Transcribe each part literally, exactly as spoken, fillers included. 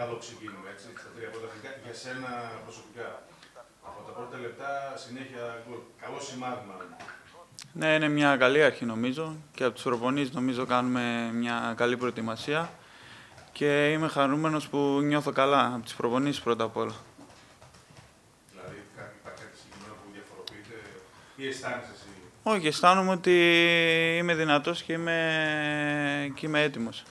καλό ξεκίνημα, έτσι, στα τρία πρώτα φιλικά, για σένα προσωπικά. Από τα πρώτα λεπτά, συνέχεια, καλό σημάδι μάλλον. Ναι, είναι μια καλή αρχή νομίζω και από τους προπονείς νομίζω κάνουμε μια καλή προετοιμασία και είμαι χαρούμενος που νιώθω καλά από τις προπονείς πρώτα απ' όλα. Δηλαδή υπάρχει κάτι συγκεκριμένο που διαφοροποιείται ή αισθάνεσαι εσύ? Όχι, αισθάνομαι ότι είμαι δυνατός και είμαι, και είμαι έτοιμος.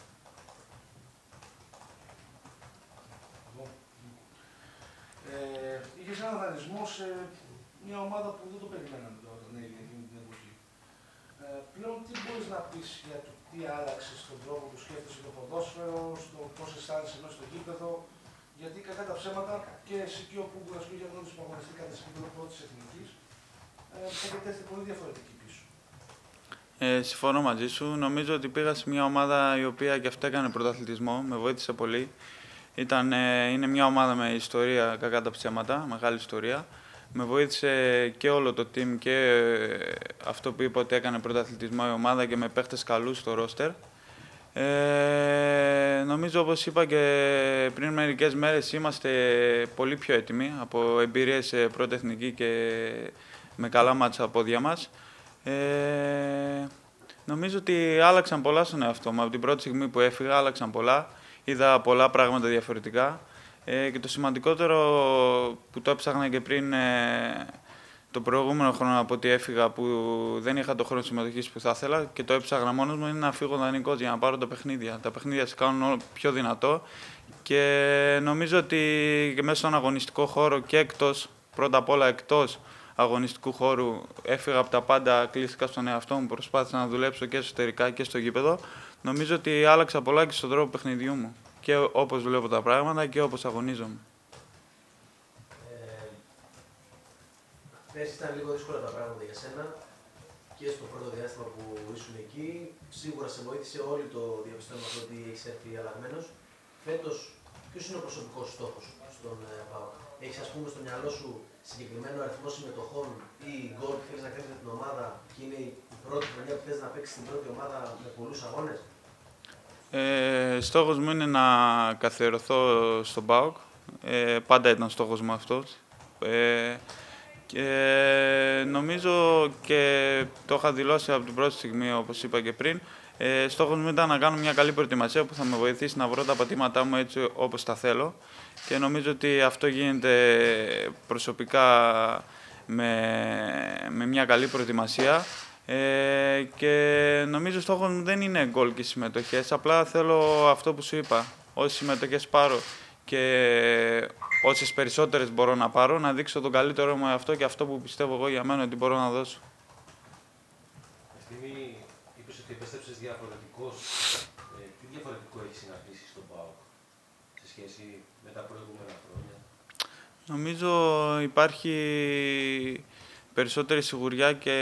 Ε, είχες έναν δανεισμό σε μια ομάδα που δεν το περιμέναμε τώρα, όταν έγινε την εποχή. Ε, πλέον τι μπορείς να πεις για το τι άλλαξε στον τρόπο που σκέφτεσαι το ποδόσφαιρο, στο πώς αισθάνεσαι μέσα στο γήπεδο, γιατί κακά τα ψέματα και εσύ και ο Πούγκουρας και ο Γιάννης που αγωνιστήκατε στην πρώτη της Εθνικής, έχετε πολύ διαφορετική πίσω. Ε, συμφωνώ μαζί σου. Νομίζω ότι πήγα σε μια ομάδα η οποία και αυτά έκανε πρωταθλητισμό, με βοήθησε πολύ. Ήταν, ε, είναι μια ομάδα με ιστορία, κακά τα ψέματα, μεγάλη ιστορία. Με βοήθησε και όλο το team και ε, αυτό που είπα ότι έκανε πρωταθλητισμό η ομάδα και με παίχτες καλούς στο ρόστερ. Ε, νομίζω, όπως είπα και πριν μερικές μέρες, είμαστε πολύ πιο έτοιμοι από εμπειρίες ε, πρώτη εθνική και με καλά μάτσα από πόδια μας. Ε, νομίζω ότι άλλαξαν πολλά στον εαυτό μου. Από την πρώτη στιγμή που έφυγα άλλαξαν πολλά. Είδα πολλά πράγματα διαφορετικά. Ε, και το σημαντικότερο που το έψαχνα και πριν ε, το προηγούμενο χρόνο από ότι έφυγα, που δεν είχα το χρόνο συμμετοχής που θα ήθελα και το έψαχνα μόνος μου, είναι να φύγω δανεικός για να πάρω τα παιχνίδια. Τα παιχνίδια σε κάνουν όλο πιο δυνατό και νομίζω ότι και μέσα στον αγωνιστικό χώρο και εκτός, πρώτα απ' όλα εκτός αγωνιστικού χώρου, έφυγα από τα πάντα, κλείστηκα στον εαυτό μου, προσπάθησα να δουλέψω και εσωτερικά και στο γήπεδο. Νομίζω ότι άλλαξα πολλά και στον τρόπο παιχνιδιού μου. Και όπως βλέπω τα πράγματα και όπως αγωνίζομαι. Ε, χθες ήταν λίγο δύσκολα τα πράγματα για σένα και στο πρώτο διάστημα που ήσουν εκεί. Σίγουρα σε βοήθησε όλη το διαπιστώνουμε ότι έχεις έρθει αλλαγμένος. Φέτος, ποιος είναι ο προσωπικός στόχος στον ΠΑΟΚ? Έχεις, ας πούμε, στο μυαλό σου συγκεκριμένο αριθμό συμμετοχών ή γκολ που θέλεις να κάνεις με την ομάδα και είναι η πρώτη χρονιά που θες να παίξεις την πρώτη ομάδα με πολλούς αγώνες? Ε, στόχος μου είναι να καθιερωθώ στον ΠΑΟΚ. Ε, πάντα ήταν στόχος μου αυτός. Ε, και νομίζω και το είχα δηλώσει από την πρώτη στιγμή, όπως είπα και πριν. Ε, στόχος μου ήταν να κάνω μια καλή προετοιμασία που θα με βοηθήσει να βρω τα πατήματά μου έτσι όπως τα θέλω. Και νομίζω ότι αυτό γίνεται προσωπικά με, με μια καλή προετοιμασία. Ε, και νομίζω στόχος μου δεν είναι γκολ και συμμετοχές. Απλά θέλω αυτό που σου είπα. Όσες συμμετοχές πάρω και όσες περισσότερες μπορώ να πάρω, να δείξω τον καλύτερο μου αυτό και αυτό που πιστεύω εγώ για μένα ότι μπορώ να δώσω. Ευθύμη, είπες ότι επέστρεψες διαφορετικός. Ε, τι διαφορετικό έχεις συναντήσει στον ΠΑΟΚ σε σχέση με τα προηγούμενα χρόνια? Νομίζω υπάρχει περισσότερη σιγουριά και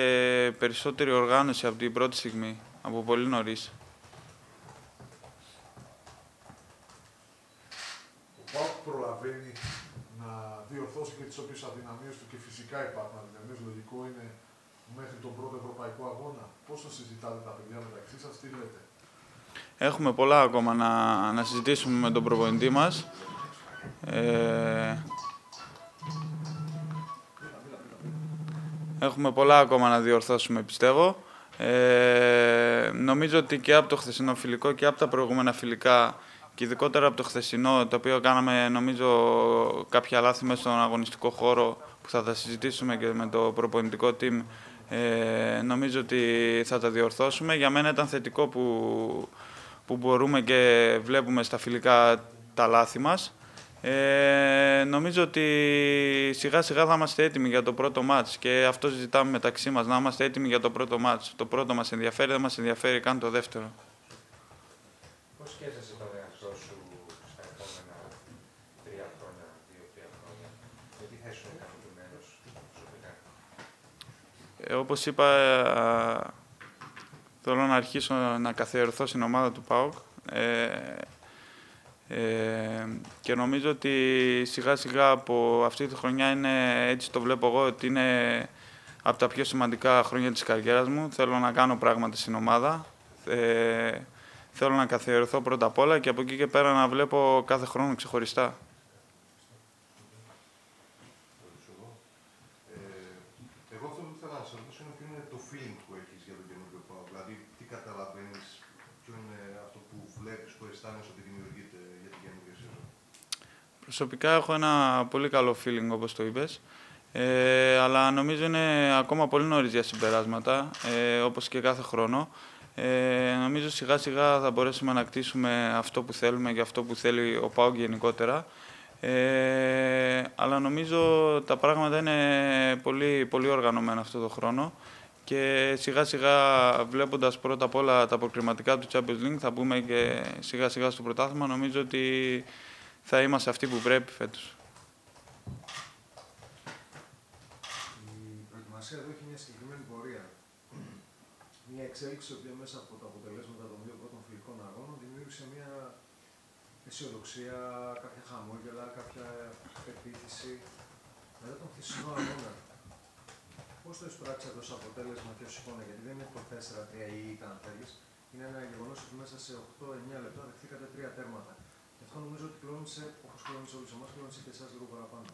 περισσότερη οργάνωση από την πρώτη στιγμή, από πολύ νωρίς. Ο ΠΑΟΚ προλαβαίνει να διορθώσει και τις όποιες αδυναμίες του και φυσικά υπάρχουν αδυναμίες, λογικό είναι μέχρι τον πρώτο ευρωπαϊκό αγώνα. Πώς θα συζητάτε τα παιδιά μεταξύ σας, τι λέτε? Έχουμε πολλά ακόμα να, να συζητήσουμε με τον προπονητή μας. Ε, Έχουμε πολλά ακόμα να διορθώσουμε, πιστεύω. Ε, νομίζω ότι και από το χθεσινό φιλικό και από τα προηγούμενα φιλικά και ειδικότερα από το χθεσινό, το οποίο κάναμε νομίζω κάποια λάθη μέσα στον αγωνιστικό χώρο που θα τα συζητήσουμε και με το προπονητικό team, ε, νομίζω ότι θα τα διορθώσουμε. Για μένα ήταν θετικό που, που μπορούμε και βλέπουμε στα φιλικά τα λάθη μας. Ε, νομίζω ότι σιγά σιγά θα είμαστε έτοιμοι για το πρώτο μάτς και αυτό ζητάμε μεταξύ μας, να είμαστε έτοιμοι για το πρώτο μάτς. Το πρώτο μας ενδιαφέρει, δεν μας ενδιαφέρει καν το δεύτερο. Πώς σκέφτεσαι τον εαυτό σου στα επόμενα τρία χρόνια, δύο-τρία χρόνια, με τι θέση σου είναι ικανοποιημένος προσωπικά? Ε, όπως είπα, ε, θέλω να αρχίσω να καθιερωθώ στην ομάδα του ΠΑΟΚ. Ε, Ε, και νομίζω ότι σιγά σιγά από αυτή τη χρονιά είναι, έτσι το βλέπω εγώ, ότι είναι από τα πιο σημαντικά χρόνια της καριέρας μου. Θέλω να κάνω πράγματα στην ομάδα. Ε, θέλω να καθιερωθώ πρώτα απ' όλα και από εκεί και πέρα να βλέπω κάθε χρόνο ξεχωριστά. Εγώ αυτό που θέλω να σας ρωτήσω είναι το feeling που έχεις για τον καινούργιο ΠΑΟΚ. Δηλαδή, τι καταλαβαίνεις, ποιο είναι αυτό που βλέπεις, που αισθάνεσαι ότι δημιουργείται για την καινούργια σεζόν. Προσωπικά έχω ένα πολύ καλό feeling, όπως το είπες. Ε, αλλά νομίζω είναι ακόμα πολύ νωρίς για συμπεράσματα, ε, όπως και κάθε χρόνο. Ε, νομίζω σιγά σιγά θα μπορέσουμε να κτίσουμε αυτό που θέλουμε και αυτό που θέλει ο ΠΑΟΚ γενικότερα. Ε, αλλά νομίζω τα πράγματα είναι πολύ, πολύ οργανωμένα αυτό το χρόνο και σιγά σιγά βλέποντας πρώτα απ' όλα τα προκριματικά του Champions League θα μπούμε και σιγά σιγά στο πρωτάθλημα. Νομίζω ότι θα είμαστε αυτοί που πρέπει φέτος. Εδώ έχει μια συγκεκριμένη πορεία. Μια εξέλιξη, η οποία μέσα από τα αποτελέσματα των δύο πρώτων φιλικών αγώνων δημιούργησε μια αισιοδοξία, κάποια χαμόγελα, κάποια πεποίθηση. Μετά τον χθεσινό αγώνα, πώς το εισπράξατε ως αποτέλεσμα και ως εικόνα, γιατί δεν είναι το τέσσερα τρία ή ήταν θέλεις. Είναι ένα γεγονός ότι μέσα σε οκτώ εννιά λεπτά δεχθήκατε τρία τέρματα. Και αυτό νομίζω ότι κλώνησε, όπως κλώνησε όλους εμάς, κλώνησε και εσάς λίγο παραπάνω.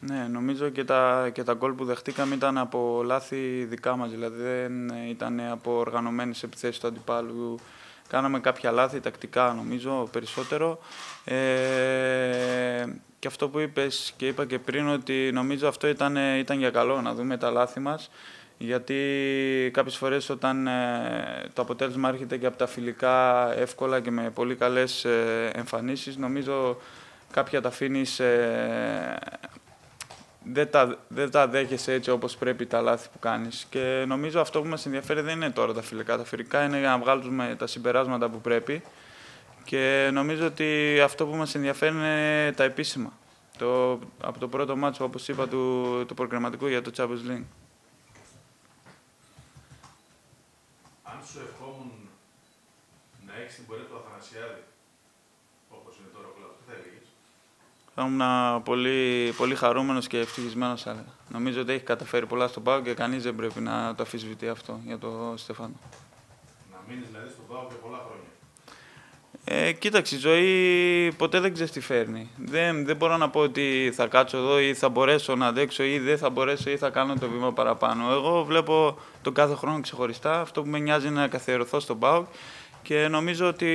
Ναι, νομίζω και τα, και τα γκολ που δεχτήκαμε ήταν από λάθη δικά μας, δηλαδή δεν ήταν από οργανωμένες επιθέσεις του αντιπάλου. Κάναμε κάποια λάθη τακτικά, νομίζω, περισσότερο. Ε, και αυτό που είπες και είπα και πριν, ότι νομίζω αυτό ήταν, ήταν για καλό, να δούμε τα λάθη μας. Γιατί κάποιες φορές όταν ε, το αποτέλεσμα έρχεται και από τα φιλικά εύκολα και με πολύ καλές ε, εμφανίσεις, νομίζω κάποια τα αφήνεις... Ε, Δεν τα, δεν τα δέχεσαι έτσι όπως πρέπει τα λάθη που κάνεις. Και νομίζω αυτό που μας ενδιαφέρει δεν είναι τώρα τα φιλικά. Τα φιλικά είναι για να βγάλουμε τα συμπεράσματα που πρέπει. Και νομίζω ότι αυτό που μας ενδιαφέρει είναι τα επίσημα. Το, από το πρώτο μάτσο, όπως είπα, του, του προκριματικού για το Champions League. Αν σου ευχόμουν να έχεις την πορεία του Αθανασιάδη, όπως είναι τώρα όλα, τι θα έλεγες? Θα ήμουν πολύ, πολύ χαρούμενος και ευτυχισμένος. Νομίζω ότι έχει καταφέρει πολλά στον ΠΑΟΚ και κανείς δεν πρέπει να το αμφισβητεί αυτό για τον Στέφανο. Να μείνεις δηλαδή στον ΠΑΟΚ για πολλά χρόνια. Ε, κοίταξε, η ζωή ποτέ δεν ξεστιφέρνει. Δεν, δεν μπορώ να πω ότι θα κάτσω εδώ ή θα μπορέσω να αντέξω ή δεν θα μπορέσω ή θα κάνω το βήμα παραπάνω. Εγώ βλέπω τον κάθε χρόνο ξεχωριστά. Αυτό που με νοιάζει είναι να καθιερωθώ στον ΠΑΟΚ και νομίζω ότι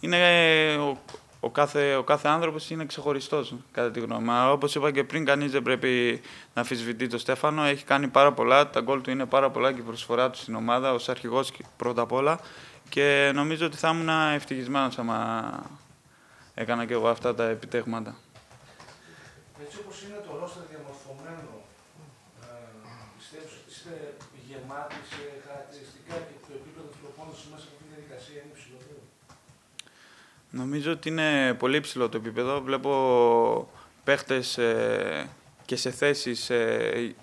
είναι... Ο κάθε, ο κάθε άνθρωπος είναι ξεχωριστός, κατά τη γνώμη μου. Όπως είπα και πριν, κανείς δεν πρέπει να αμφισβητεί τον Στέφανο. Έχει κάνει πάρα πολλά, τα γκολ του είναι πάρα πολλά και η προσφορά του στην ομάδα, ως αρχηγός πρώτα απ' όλα. Και νομίζω ότι θα ήμουν ευτυχισμένος άμα έκανα και εγώ αυτά τα επιτεύγματα. Έτσι όπως είναι το ρόστερ διαμορφωμένο, ε, πιστεύω ότι είστε γεμάτοι σε χαρακτηριστικά και το επίπεδο της προπόνησης μέσα από αυτή τη διαδικασία είναι υψηλό? Νομίζω ότι είναι πολύ υψηλό το επίπεδο. Βλέπω παίχτες ε, και σε θέσεις ε,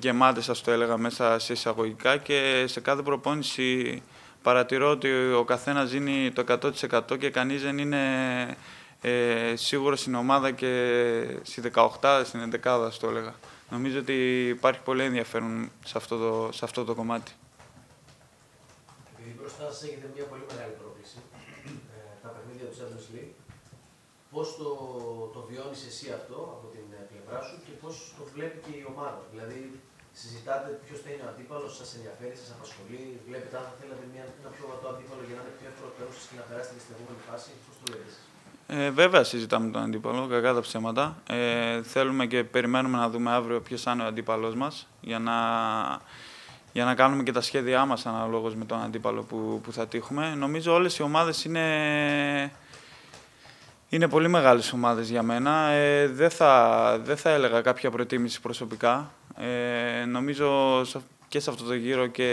γεμάτες, σας το έλεγα, μέσα σε εισαγωγικά και σε κάθε προπόνηση παρατηρώ ότι ο καθένας δίνει το εκατό τοις εκατό και κανείς δεν είναι ε, σίγουρος στην ομάδα και στη δεκαοκτώ, στην ενδεκάδα, σας το έλεγα. Νομίζω ότι υπάρχει πολύ ενδιαφέρον σε αυτό το, σε αυτό το κομμάτι. Επειδή μπροστά σας έχετε μια πολύ μεγάλη πρόκληση, τα παιχνίδια του Champions League, πώς το, το βιώνεις εσύ αυτό από την πλευρά σου και πώς το βλέπει και η ομάδα? Δηλαδή, συζητάτε ποιος θα είναι ο αντίπαλος, σας ενδιαφέρει, σας απασχολεί, βλέπετε αν θα θέλατε μια, ένα πιο βατό αντίπαλο για να είναι πιο εύκολο περούσεις και να περάσετε στην επόμενη φάση, πώς το λέτε εσείς? Ε, βέβαια, συζητάμε τον αντίπαλο, κακά τα ψέματα. Ε, θέλουμε και περιμένουμε να δούμε αύριο ποιος θα είναι ο αντίπαλός μας για να. για να κάνουμε και τα σχέδιά μας αναλόγως με τον αντίπαλο που, που θα τύχουμε. Νομίζω όλες οι ομάδες είναι, είναι πολύ μεγάλες ομάδες για μένα. Ε, δεν, θα, δεν θα έλεγα κάποια προτίμηση προσωπικά. Ε, νομίζω και σε αυτό το γύρο και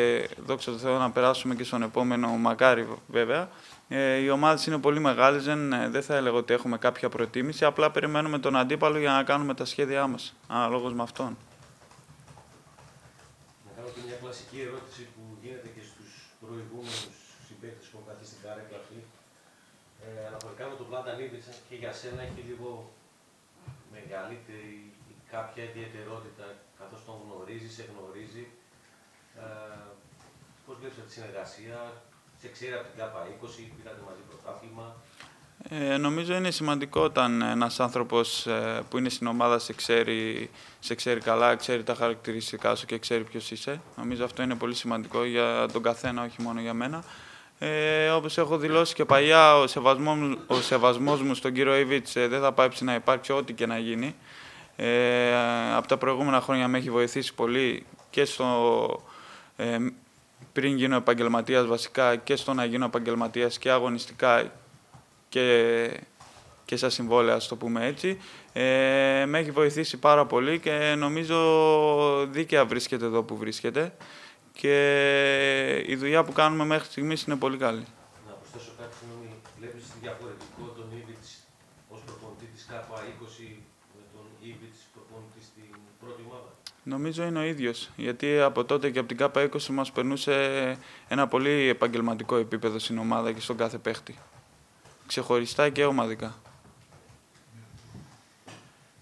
δόξα τω Θεώ να περάσουμε και στον επόμενο, μακάρι βέβαια. Ε, οι ομάδες είναι πολύ μεγάλες, δεν, δεν θα έλεγα ότι έχουμε κάποια προτίμηση. Απλά περιμένουμε τον αντίπαλο για να κάνουμε τα σχέδιά μας αναλόγως με αυτόν. Μια κλασική ερώτηση που γίνεται και στους προηγούμενους συμπαίκτες που έχουν καθίσει στην καρέκλα αυτή. Ε, αναφορικά με τον Πλάταν Ιβίτς, και για σένα έχει λίγο μεγαλύτερη ή κάποια ιδιαιτερότητα, καθώς τον γνωρίζει, σε γνωρίζει. Ε, πώς βλέπεις αυτή τη συνεργασία, τι σε ξέρει από την ΚΑΠΑ είκοσι, πήρατε μαζί πρωτάθλημα. Ε, νομίζω είναι σημαντικό όταν ένας άνθρωπος που είναι στην ομάδα σε ξέρει, σε ξέρει καλά, ξέρει τα χαρακτηριστικά σου και ξέρει ποιος είσαι. Νομίζω αυτό είναι πολύ σημαντικό για τον καθένα, όχι μόνο για μένα. Ε, όπως έχω δηλώσει και παλιά, ο σεβασμός, ο σεβασμός μου στον κύριο Ιβίτς δεν θα πάψει να υπάρξει ό,τι και να γίνει. Ε, από τα προηγούμενα χρόνια με έχει βοηθήσει πολύ και στο, ε, πριν γίνω επαγγελματίας βασικά και στο να γίνω επαγγελματίας και αγωνιστικά και, και σαν συμβόλαια, ας το πούμε έτσι. Ε, με έχει βοηθήσει πάρα πολύ και νομίζω δίκαια βρίσκεται εδώ που βρίσκεται. Και η δουλειά που κάνουμε μέχρι στιγμής είναι πολύ καλή. Να προσθέσω κάτι, συγγνώμη, βλέπεις διαφορετικό τον Ιβίτς ως προπονητή της ΚΑΠΑ είκοσι με τον Ιβίτς προπονητή στην πρώτη ομάδα? Νομίζω είναι ο ίδιος, γιατί από τότε και από την ΚΑΠΑ είκοσι μας περνούσε ένα πολύ επαγγελματικό επίπεδο στην ομάδα και στον κάθε παίχτη. Ξεχωριστά και ομαδικά.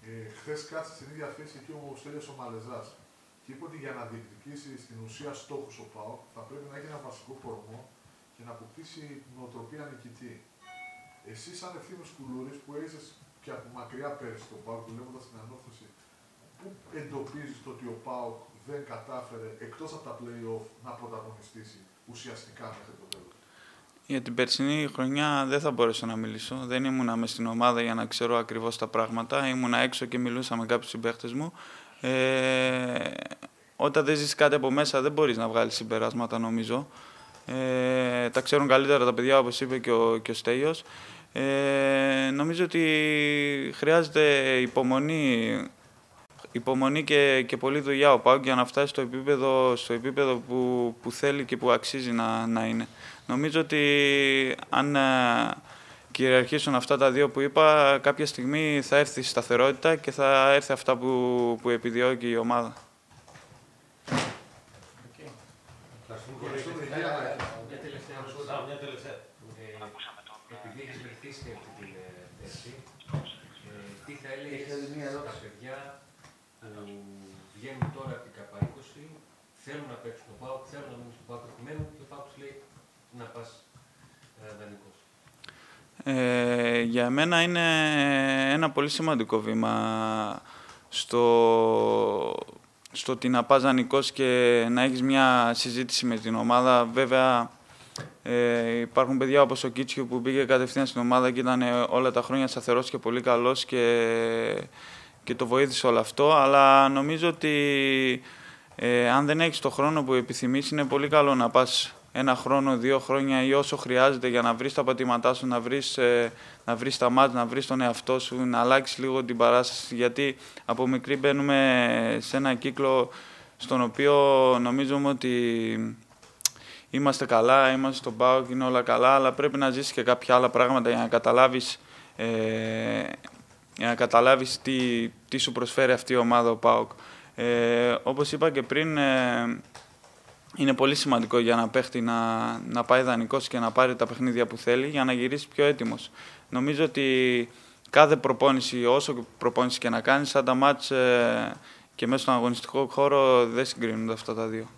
Ε, χθες κάτσε στην ίδια θέση και ο Στέλιος ο Μαλεζάς. Και είπε ότι για να διεκδικήσει στην ουσία στόχους ο ΠΑΟΚ θα πρέπει να έχει ένα βασικό κορμό και να αποκτήσει νοοτροπία νικητή. Εσύ, σαν Ευθύμιος Κουλούρης, που έζησες και από μακριά πέρυσι τον ΠΑΟΚ, δουλεύοντας στην ανόρθωση, πού εντοπίζεις το ότι ο ΠΑΟΚ δεν κατάφερε εκτός από τα play-off να πρωταγωνιστήσει ουσιαστικά μέχρι το τέλος? Για την περσινή χρονιά δεν θα μπορέσω να μιλήσω. Δεν ήμουνα μες στην ομάδα για να ξέρω ακριβώς τα πράγματα. Ήμουνα έξω και μιλούσα με κάποιους συμπαίχτες μου. Ε, όταν δεν ζεις κάτι από μέσα δεν μπορείς να βγάλεις συμπεράσματα, νομίζω. Ε, τα ξέρουν καλύτερα τα παιδιά, όπως είπε και ο, και ο Στέλιος. Ε, νομίζω ότι χρειάζεται υπομονή, υπομονή και, και πολλή δουλειά ο ΠΑΟΚ για να φτάσει στο επίπεδο, στο επίπεδο που, που θέλει και που αξίζει να, να είναι. Νομίζω ότι αν κυριαρχήσουν αυτά τα δύο που είπα, κάποια στιγμή θα έρθει η σταθερότητα και θα έρθει αυτά που, που επιδιώκει η ομάδα. Okay. Μια τελευταία ερώτηση. Επειδή έχεις βρεθεί και αυτή την θέση, τι θα έλεγες στα παιδιά που βγαίνουν τώρα από την ΚΑΠΑ είκοσι, θέλουν να παίξουν τον ΠΑΟΚ, θέλουν να μείνουν στον ΠΑΟΚ, επιμένουν και ο ΠΑΟΚ τους λέει να πας δανεικός? Ε, για μένα είναι ένα πολύ σημαντικό βήμα στο, στο ότι να πας δανεικός και να έχεις μια συζήτηση με την ομάδα. Βέβαια ε, υπάρχουν παιδιά όπως ο Κίτσιου που μπήκε κατευθείαν στην ομάδα και ήταν όλα τα χρόνια σταθερός και πολύ καλός και, και το βοήθησε όλο αυτό, αλλά νομίζω ότι ε, αν δεν έχεις το χρόνο που επιθυμείς είναι πολύ καλό να πας ένα χρόνο, δύο χρόνια ή όσο χρειάζεται για να βρεις τα πατήματά σου, να βρεις, να βρεις τα μάτια, να βρεις τον εαυτό σου, να αλλάξεις λίγο την παράσταση, γιατί από μικρή μπαίνουμε σε ένα κύκλο στον οποίο νομίζουμε ότι είμαστε καλά, είμαστε στον ΠΑΟΚ, είναι όλα καλά, αλλά πρέπει να ζήσεις και κάποια άλλα πράγματα για να καταλάβεις, ε, για να καταλάβεις τι, τι σου προσφέρει αυτή η ομάδα ο ΠΑΟΚ. Ε, όπως είπα και πριν, ε, είναι πολύ σημαντικό για ένα παίχτη να, να πάει δανεικός και να πάρει τα παιχνίδια που θέλει για να γυρίσει πιο έτοιμος. Νομίζω ότι κάθε προπόνηση, όσο προπόνηση και να κάνεις, σαν τα μάτς ε, και μέσα στον αγωνιστικό χώρο δεν συγκρίνονται αυτά τα δύο.